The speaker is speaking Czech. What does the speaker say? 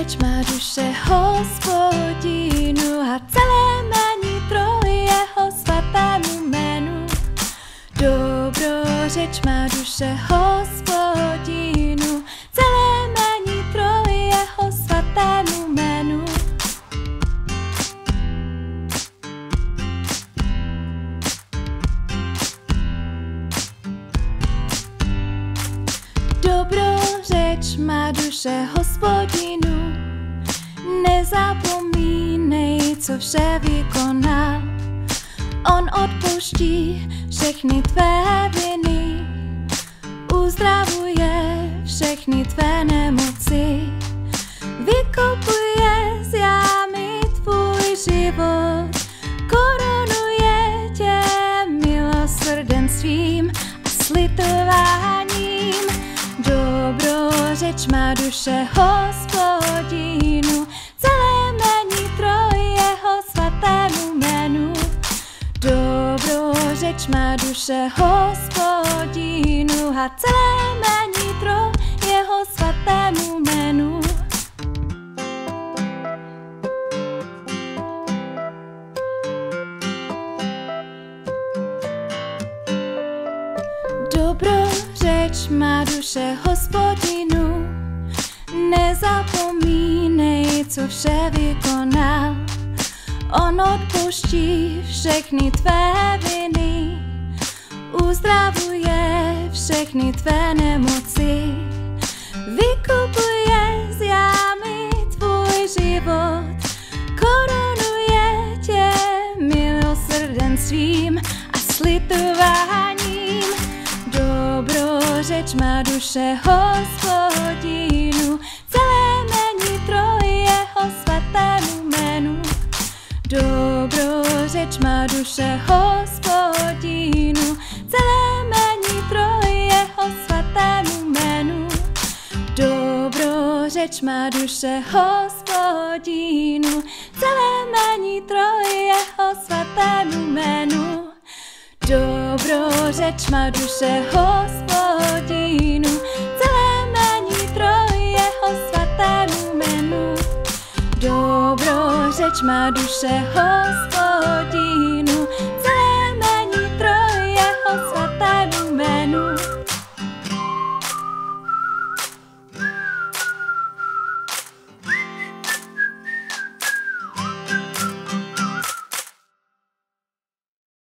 Dobrořeč, má duše Hospodinu, a celé mání pro jeho svatému jménu. Dobrořeč, má duše Hospodinu, celé mání pro jeho svatému jménu. Dobrořeč, má duše Hospodinu, nezapomínej, co vše vykonal. On odpouští všechny tvé viny, uzdravuje všechny tvé nemoci, vykupuje z jámy tvůj život, korunuje tě milosrdenstvím a slitováním. Dobrořeč, má duše Hospodinu, celé mání pro jeho svatému jménu. Dobrořeč, má duše Hospodinu, a celé mání pro jeho svatému jménu. Dobrořeč, má duše Hospodinu, nezapomínej, co vše vykonal. On odpouští všechny tvé viny, uzdravuje všechny tvé nemoci, vykupuje z jámy tvůj život, korunuje tě milosrdenstvím a slitováním. Dobrořeč, má duše Hospodinu, celé mání pro jeho svatému jménu. Dobrořeč, má duše Hospodinu, celé mání pro jeho svatému jménu. Dobrořeč, má duše Hospodinu, celé mání pro jeho svatému jménu. Dobrořeč, má duše Hospodinu, celé mání pro jeho svatému jménu. Dobrořeč, má duše Hospodinu.